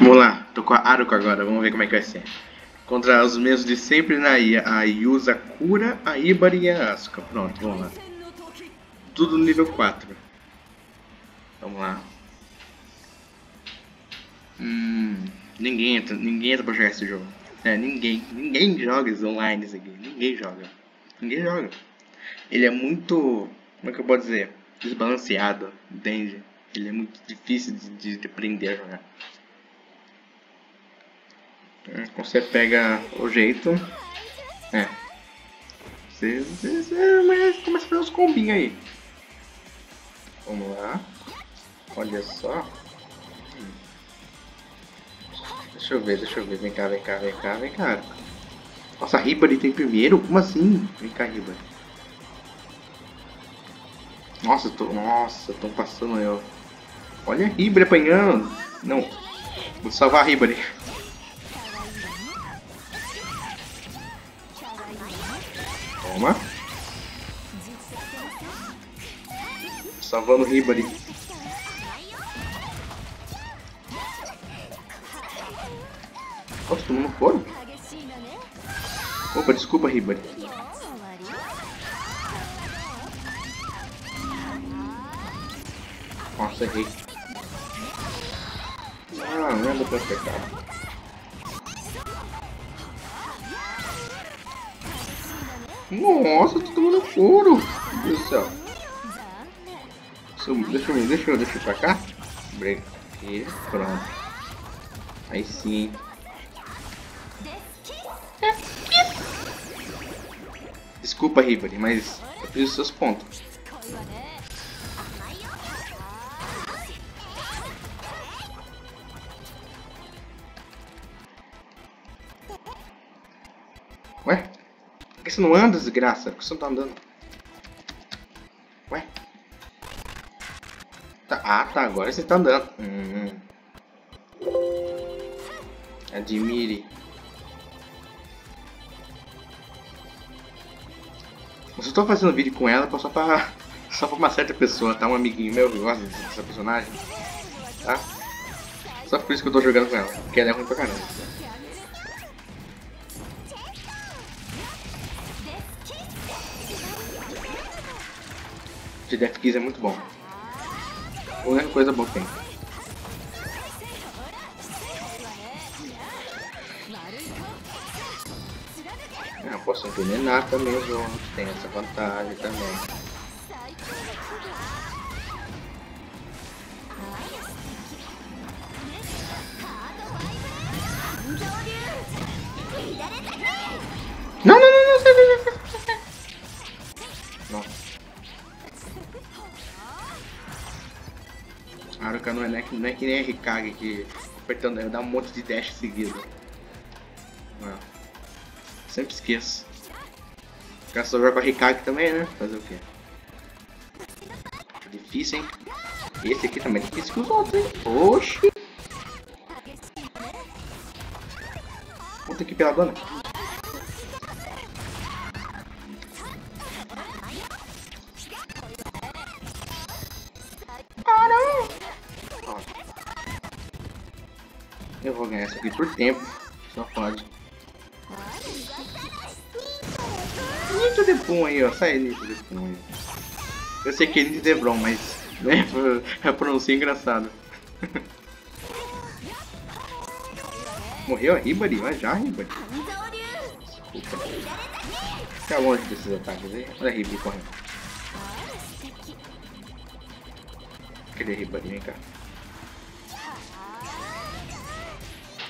Vamos lá, tô com a Aruko agora, vamos ver como é que vai ser. Contra os mesmos de sempre na IA, a Yozakura, a Ibar e a Asuka. Pronto, vamos lá. Tudo no nível 4. Vamos lá. Ninguém entra pra jogar esse jogo. É, ninguém joga esse online isso aqui. Ninguém joga. Ele é muito, como é que eu posso dizer, desbalanceado, entende? Ele é muito difícil de aprender a jogar. Você pega o jeito, é. Você começa a fazer uns combinhos aí. Vamos lá. Olha só. Deixa eu ver. Vem cá. Nossa, a Ribari tem primeiro? Como assim? Vem cá, Ribari. Nossa, tão passando eu. Olha a Ribari apanhando. Não. Vou salvar a Ribari. Toma. Salvando o Ribari. Nossa, tomou no couro? Opa, desculpa, Ribari. Nossa, errei. Ah, não dá pra acertar. Nossa, tô tomando couro. Meu Deus do céu. Deixa eu ir pra cá. Break aqui. Pronto. Aí sim. Desculpa, Ribari, mas eu preciso dos seus pontos. Ué? Por que você não anda, desgraça? Por que você não tá andando? Ué? Tá, ah, tá, agora você tá andando. Admire. Eu só tô fazendo vídeo com ela só pra uma certa pessoa, tá? Um amiguinho meu que gosta dessa personagem, tá? Só por isso que eu tô jogando com ela, porque ela é ruim pra caramba. De Death Kiss é muito bom. A única coisa boa que tem. Eu posso envenenar também os outros, tem essa vantagem também. Não. A Aruka não é que nem a Hikage que apertando, dá um monte de dash seguido. Não. Sempre esqueço. Ficar sobrar pra Hikage também, né? Fazer o quê? Difícil, hein? Esse aqui também é difícil que os outros, hein? Oxi! Volta aqui pela dona. Ah, não! Ó. Eu vou ganhar isso aqui por tempo. Só pode. Nid de Pon aí, ó, sai Nid de Pon aí. Eu sei que é Nid de Debron, mas né, a pronúncia é engraçada. Morreu a Ribari, vai já Ribari. Desculpa. Fica longe desses ataques aí. Olha a Ribari correndo. Cadê a Ribari? Vem cá.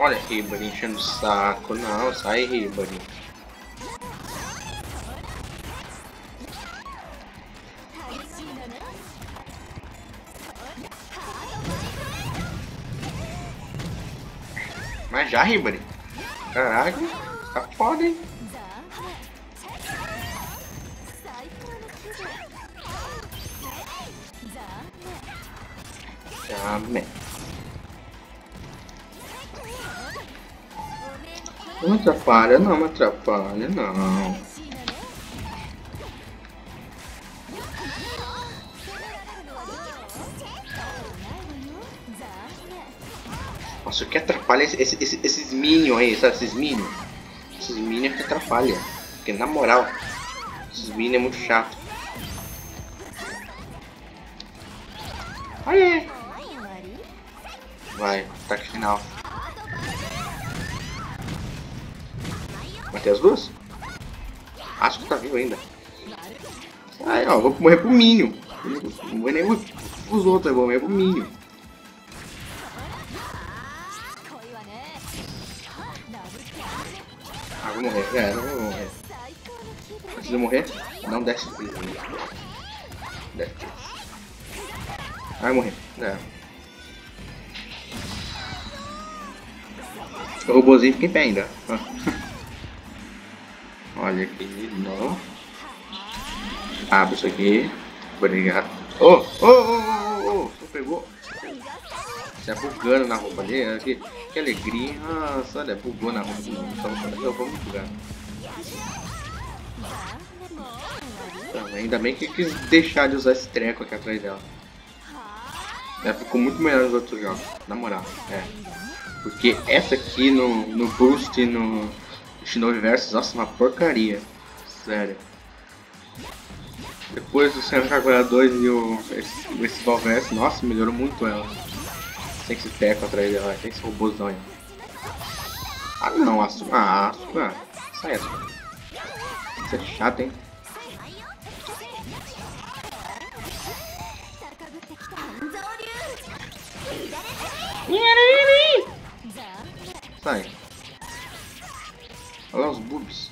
Olha Ribari enchendo o saco, não, sai Ribari. Mas já Ribari. Caraca, tá foda, hein? Amém. Não atrapalha, não, atrapalha, não. Nossa, o que atrapalha esses minions aí, sabe? Esses minions que atrapalham. Porque na moral, esses minions é muito chato. Olha aí. Vai, ataque final. Matei as duas? Acho que tá vivo ainda. Aí ó, vou morrer pro Minion. Não vou nem os outros, eu vou morrer pro Minion. Ah, vou morrer, não vou morrer. Antes de eu morrer, não desce. Desce. Ah, eu morri. O robôzinho fica em pé ainda. Olha aqui, não. Abre isso aqui. Obrigado. Só pegou. Você é bugando na roupa ali. Que alegria. Nossa, olha, bugou na roupa. Eu vou me bugar. Ainda bem que quis deixar de usar esse treco aqui atrás dela. É, ficou muito melhor nos outros jogos, na moral. Porque essa aqui no Boost e no Shinovi versus, nossa, uma porcaria. Sério. Depois do Senran Kagura 2 e esse Valverse, nossa, melhorou muito ela. Tem que se teco atrás dela, tem que ser robôzão aí. Ah não, Asuka. Ah, Asuka. Sai, Asuka. Isso é chato, hein? Sai. Olha lá os boobs.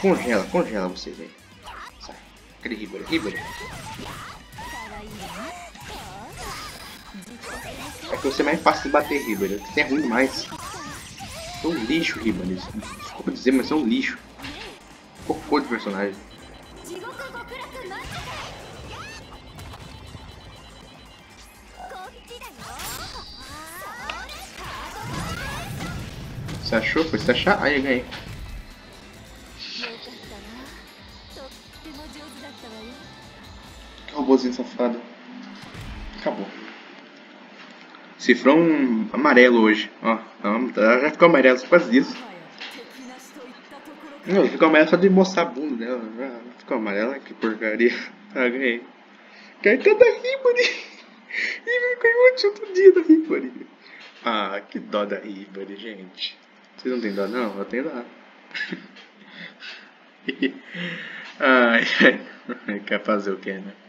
Congela, congela vocês aí. Sai. Aquele Ribari. É que você é mais fácil de bater, Ribari. Você é ruim demais. É um lixo, Ribari. Desculpa dizer, mas é um lixo. Cocô de personagem. Você achou? Foi se achar? Aí eu ganhei. Que robôzinho safado. Acabou. Cifrão amarelo hoje. Ó, já ficou amarelo só por causa disso. Não, ficou amarelo só de mostrar a bunda dela. Já ficou amarelo, que porcaria. Ah, ganhei. Cartão da Ribari. E ficou muito outro dia da Ribari. Ah, que dó da Ribari, gente. Vocês não tem dó não? Eu tenho dó. Ai, ai, quer fazer o que, né?